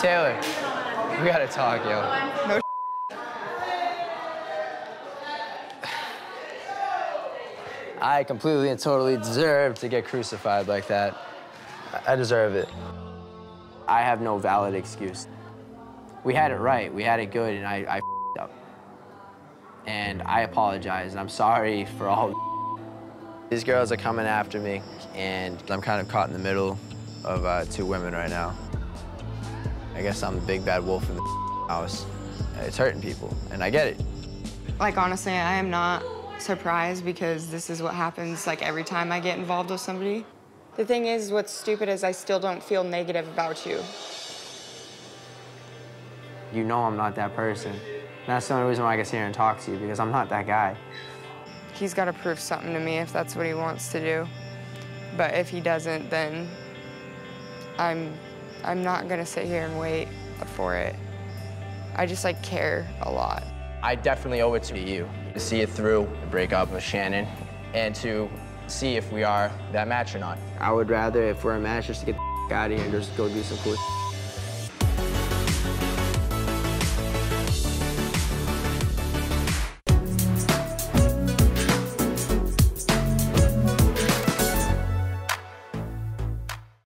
Taylor, we gotta talk, yo. No. I completely and totally deserve to get crucified like that. I deserve it. I have no valid excuse. We had it right, we had it good, and I f***ed up. And I apologize, and I'm sorry for all the These girls are coming after me, and I'm kind of caught in the middle of two women right now. I guess I'm the big bad wolf in the house. It's hurting people, and I get it. Like, honestly, I am not surprised because this is what happens, like, every time I get involved with somebody. The thing is, what's stupid is I still don't feel negative about you. You know I'm not that person. And that's the only reason why I can sit here and talk to you, because I'm not that guy. He's got to prove something to me if that's what he wants to do. But if he doesn't, then I'm not gonna sit here and wait for it. I just, like, care a lot. I definitely owe it to you to see it through the breakup with Shannon and to see if we are that match or not. I would rather, if we're a match, just to get the out of here and just go do some cool